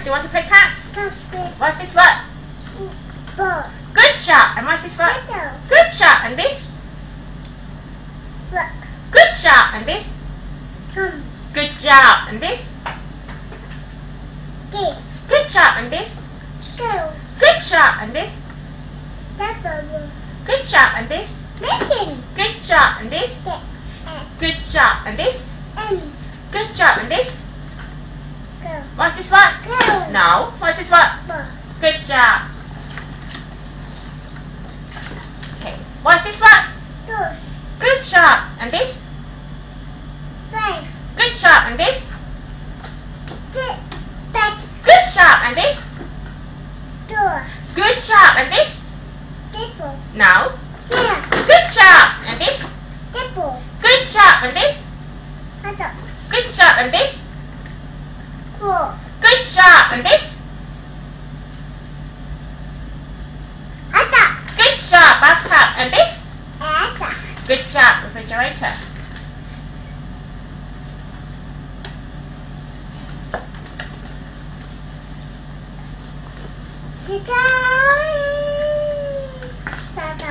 Caps? You want to play Caps? What's this what? Ball. Good shot. And what's this what? Good shot. And this? Look. Good shot. And this? Good job. And this? This. Good shot. And this? Go. Good shot. And this? Good shot. And this? Good shot. And this? Good shot. And this? Good shot. And this? Go. What's this one? Go. No. What's this one? Go. Good job. Okay. What's this one? Go. Good job. And this? Five. Good job. And this? Back. Good job. And this? Door. Good job. And this? Table. No. Yeah. Good job. And this? Table. Good job. And this? Adult. Good job. And this? Four. Good job. And this? Ata. Good job. Bathtub. And this? Ata. Good job. Refrigerator.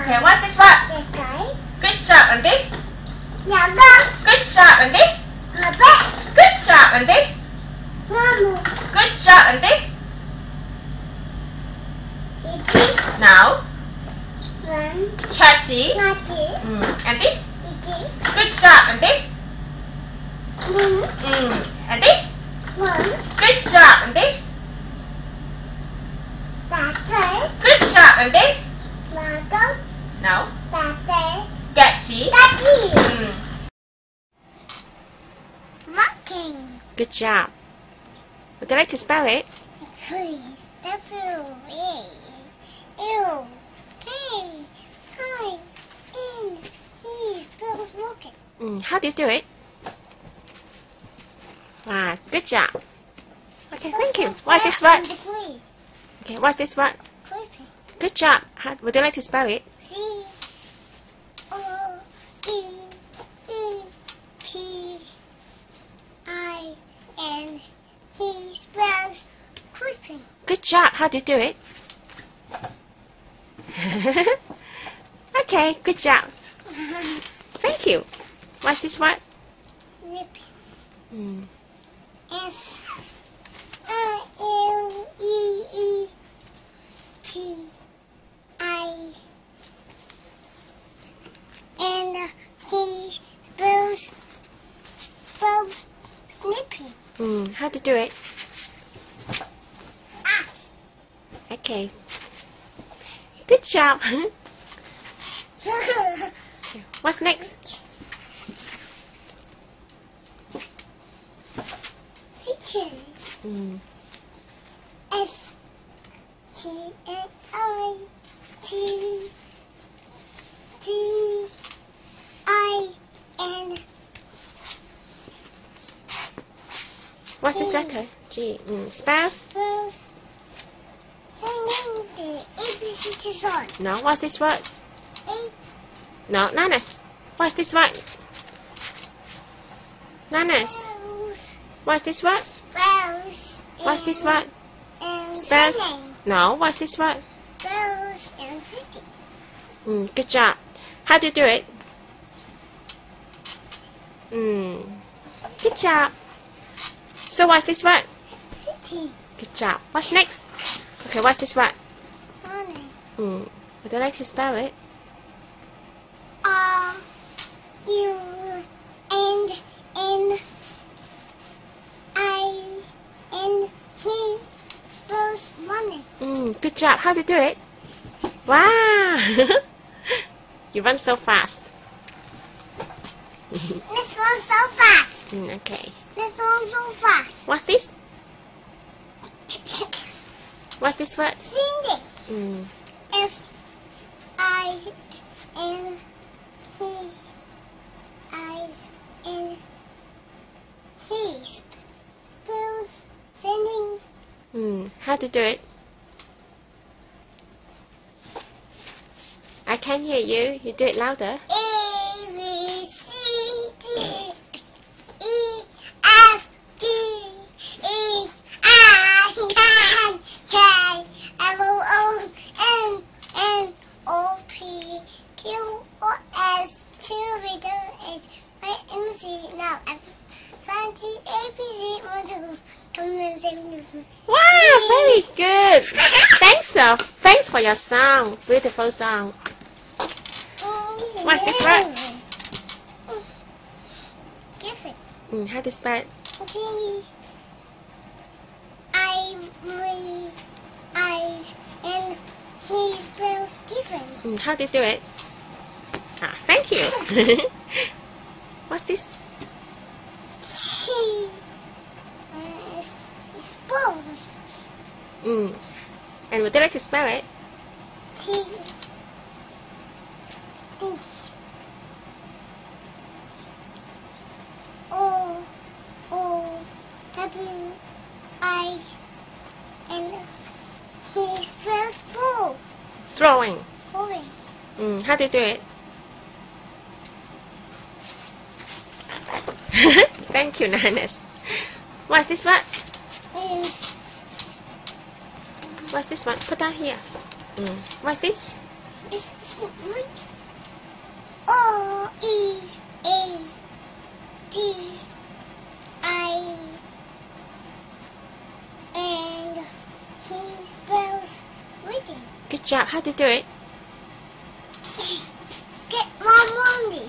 Okay, what's this one? Good job. And this? Good job. And this? Good job. And this? Good job. And this? Now. Chapsi. And this? Good job. And this? And this? Good job. And this? Good job. And this? No. Getty. Good job. Would you like to spell it? Please. W-A-L-K-I-N-E spells walking. How do you do it? Ah, good job. Okay, thank you. What's this one? Okay, what's this one? Good job. Would you like to spell it? C-O-E-P-I-N. He spells creeping. Good job. How do you do it? Okay, good job. Thank you. What's this one? Sleeping. S-I-L-E-E-P-I-N. He spells sleeping. How to do it? Us. Okay. Good job. What's next? Chicken. S-T-A-I-T-T-I-N. What's this letter? G. Spells? Singing the ABC song. No, what's this word? A. No, nanas. What's this word? Nanas. What's this word? Spells. What's this word? Spells. Singing. No, what's this word? Spells and singing. Good job. How do you do it? Good job. So what's this one? City. Good job. What's next? Okay, what's this one? Money. Would you like to spell it? R-U-N-N-I-N. He spells money. Good job. How to do it? Wow! You run so fast. Let's run so fast. Okay. Let's run so fast. What's this? What's this word? Singing. S-I-N-G-I-N-G spells singing. How to do it? I can't hear you. You do it louder. Wow, very good. Thanks for your song. Beautiful song. What's this word? How to spell it? And he spells Given. How do you do it? Ah, thank you. What's this? She spells. And would you like to spell it? T. Drawing. How do you do it? Thank you, Nannes. What's this one? What's this one? Put down here. What's this? O E A D I and he spells reading. Good job. How to do it? Get one only.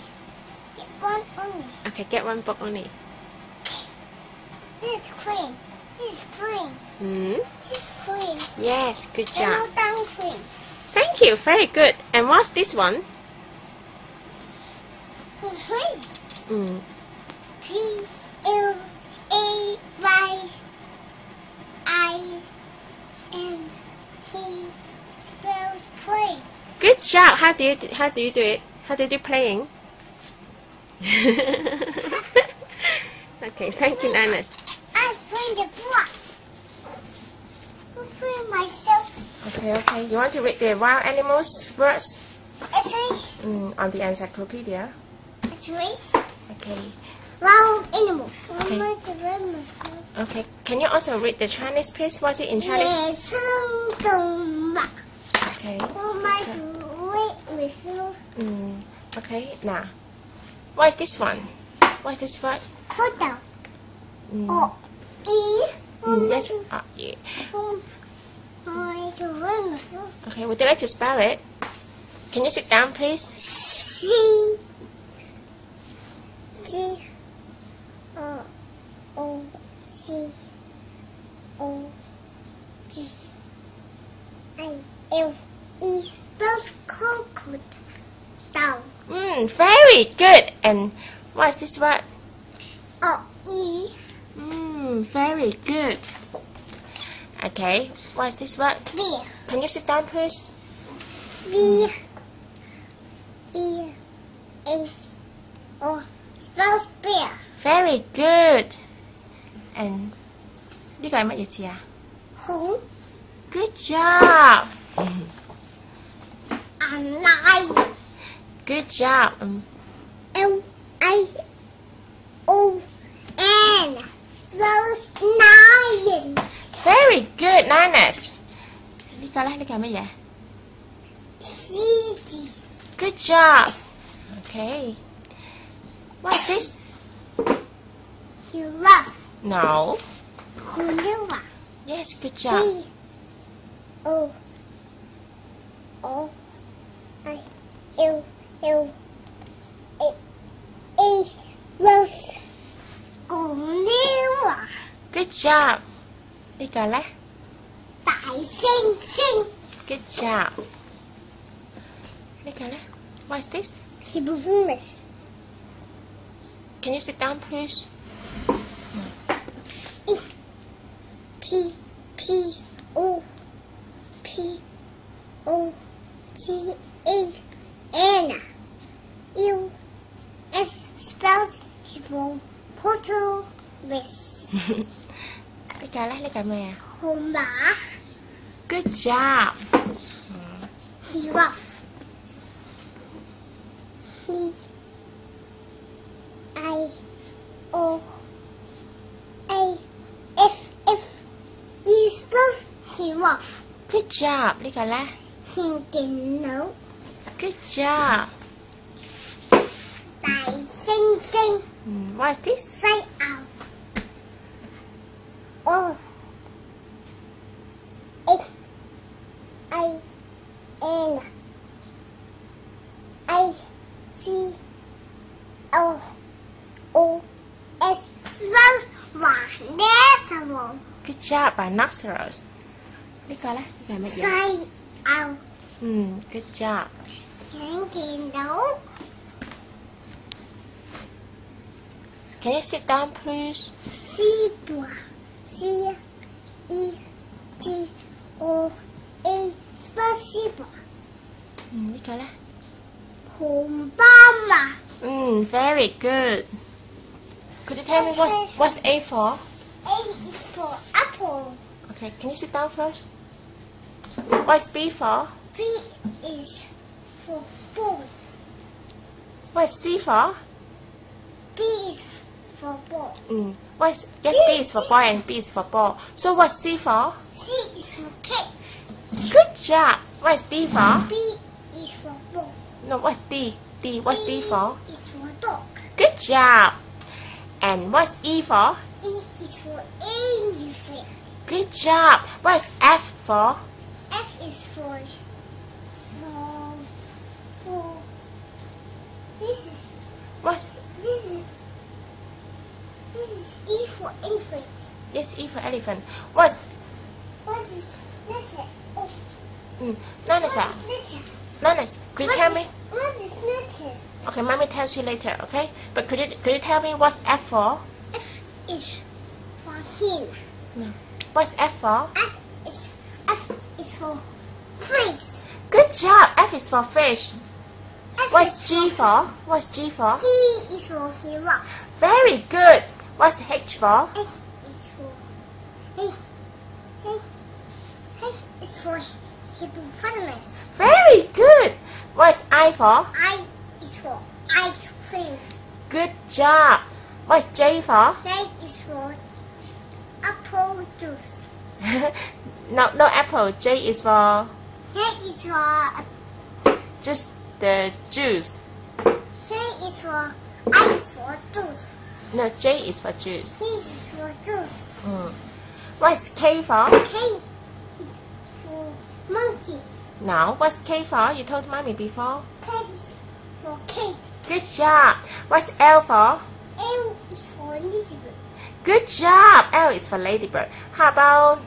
Okay, get one book only. This is green. This is green. Yes, good job. And down green. Thank you. Very good. And what's this one? It's green. P-L-A-Y-I-N. He spells play. Good job. How do you do it? How do you do playing? Okay, thank you, Nannes. I'm playing the blocks. I'm playing myself. Okay. You want to read the wild animals words? On the encyclopedia. Okay. Wild animals. Okay. Can you also read the Chinese piece? What's it in Chinese? Okay. Okay. Now. What is this one? What is this word? Hotel. Yes. Okay, would you like to spell it? Can you sit down, please? C-O-C-O-T-I-L-E spells coconut. Very good. And what's this word? Very good. Okay, what's this word? Beer. Can you sit down, please? B-E-A-O spells beer. Very good. And this one is what? Hong. Good job. Good job. L-I-O-N spells lion. Very good, Nannes. Good job. Okay. What's this? Giraffe. No. Gorilla. Yes, good job. Good job. Đi coi lá. Đại sinh sinh. Good job. Đi coi lá. What's this? Hippopotamus. Can you sit down, please? P-O-P-O-T-A-N. U-S spells hippopotamus. Good job. Giraffe. H-I-O-A-F-F-E spells giraffe. Good job. Good job. What's this? Oh, it's I see oh, it's rhinoceros. Good job, rhinoceros. Nicola, you can make it. Good job. Can you sit down, please? Zebra. C-E-T-O-A. Zebra. Nicola. Obama. Very good. Could you tell me what's A for? A is for apple. Okay, can you sit down first? What's B for? B is for ball. What's C for? B is for ball. What's yes, B is for ball and B is for ball. So what's C for? C is for cake. Good job. What's D for? B is for ball. No, what's D? D. What's D for? It's for dog. Good job. And what's E for? E is for anything. Good job. What's F for? F is for this is this is E for elephant. Yes, E for elephant. What is letter F? Nanas, could you tell me? What is letter? Okay, mommy tells you later. Okay, but could you tell me what's F for? F is for him. No. What's F for? F is for fish. Good job. F is for fish. What's G for? What's G for? G is for giraffe. Very good. What's H for? H is for hippopotamus. Very good. What's I for? I is for ice cream. Good job. What's J for? J is for apple juice. No apple. J is for. J is for. Just the juice. J is for ice for juice. No, J is for juice. J is for juice. What's K for? K is for monkey. Now, what's K for? You told mommy before. K is for cake. Good job. What's L for? L is for ladybird. Good job. L is for ladybird. How about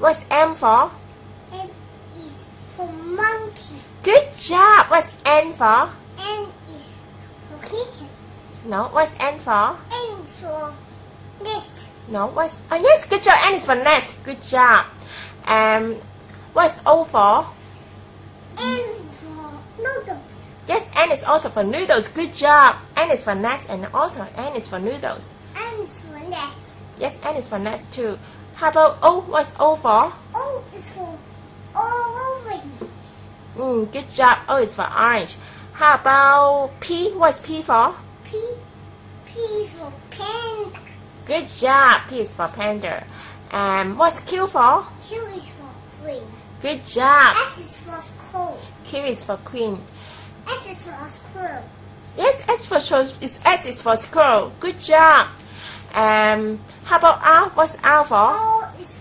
what's M for? M is for monkey. Good job! What's N for? N is for kitchen. No, what's N for? N is for nest. No, what's oh yes, good job. N is for nest. Good job. What's O for? N is for noodles. Yes, N is also for noodles. Good job. N is for nest and also N is for noodles. N is for nest. Yes, N is for nest too. How about O? What's O for? O is for orange. Good job. O is for orange. How about P? What's P for? P is for panda. Good job. P is for panda. And what's Q for? Q is for queen. Good job. S is for school. Q is for queen. S is for squirrel. Yes, S is for squirrel. Good job. How about R? What's R for? R is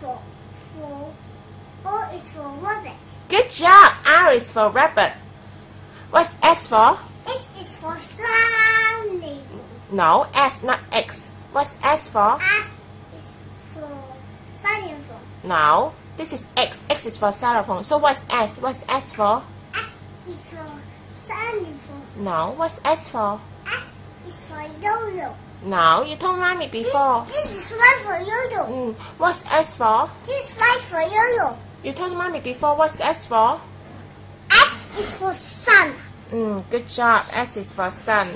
for rabbit. Good job. R is for rabbit. What's S for? S is for Sunday. No, S not X. What's S for? S is for xylophone. No, this is X. X is for xylophone. So what's S? What's S for? S is for xylophone. No, what's S for? S is for yo-yo. No, you told mommy before. This is right for yo-yo. What's S for? This is right for yo-yo. You told mommy before. What's S for? S is for sun. Good job. S is for sun.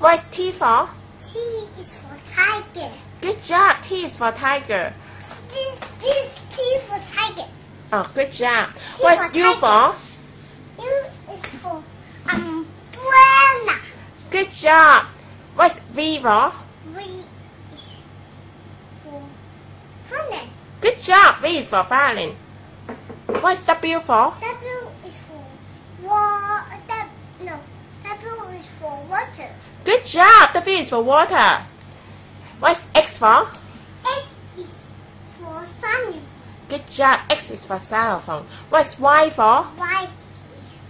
What's T for? T is for tiger. Good job. T is for tiger. This T for tiger. Oh, good job. What's U for? U is for umbrella. Good job. What's V for? V is for violin. Good job. V is for violin. What's W for? W is for W is for water. Good job. W is for water. What's X for? X is Telephone. Good job. X is for xylophone. What's Y for? Y is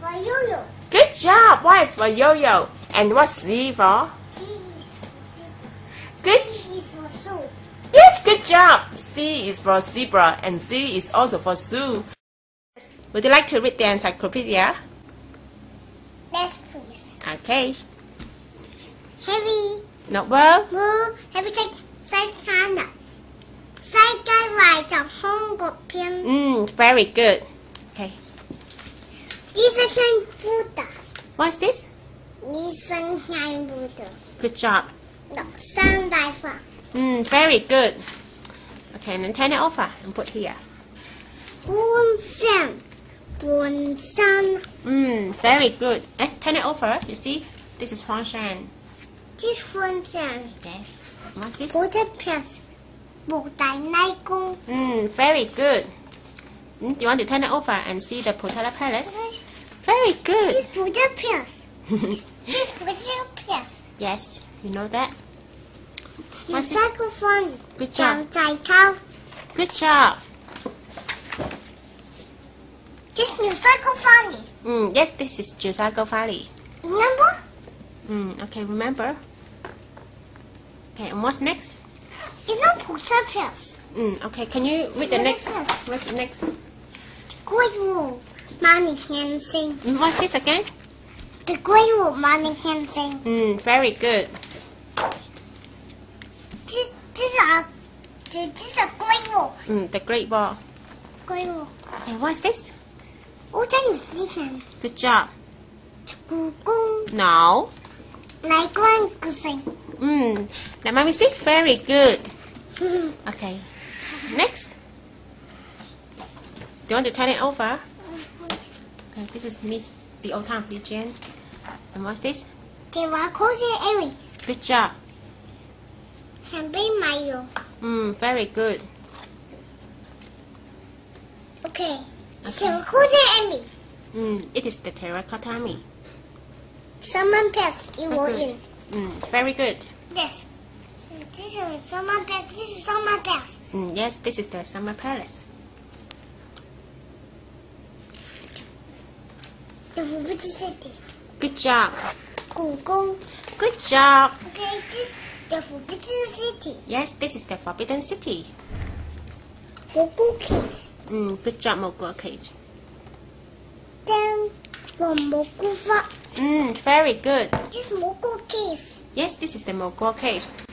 for yo-yo. Good job. Y is for yo-yo. And what's Z for? Z is for zebra. Good. Z is for zoo. Yes, good job. C is for zebra and Z is also for zoo. Would you like to read the encyclopedia? Yes, please. Okay. Heavy. Not well. More heavy size China. Very good. Okay. Jiuzhaigou Buddha. What's this? Jiuzhaigou Buddha. Good job. No, very good. Okay, and then turn it over and put here. Huangshan. Huangshan. Very good. Eh, turn it over. You see, this is Huangshan. This Huangshan. Yes. What's this? Potala Palace. Very good. Do you want to turn it over and see the Potala Palace? Very good. This Potala Palace. This Potala Palace. Yes, you know that. Good job. Good job. This Jiuzhaigou Valley. Yes, this is Jiuzhaigou Valley. Remember? Okay, remember. Okay, and what's next? It's not Potala Palace. Okay, can you read the next? Read the next. Great Wall, Money Can Sing. What's this again? The Great Wall, Money Can Sing. Very good. This is a Great Wall. The Great Wall. Great Wall. Okay, what's this? Old Town of Lijiang. Good job. No. Now, mommy sing. Very good. Okay. Next. Do you want to turn it over? Okay, this is the Old Town of Lijiang. And what's this? Terracotta Army. Good job. Very good. Okay. Terracotta Army. It is the Terracotta Army. Summer Palace, you were in. Very good. Yes. This is Summer Palace. This is Summer Palace. Yes, this is the Summer Palace. The Forbidden City. Good job. Good job. Okay, this is the Forbidden City. Yes, this is the Forbidden City. Mogao Caves. Good job, Mogao Caves. Then from Mogao. Very good. This Mogao Caves. Yes, this is the Mogao Caves.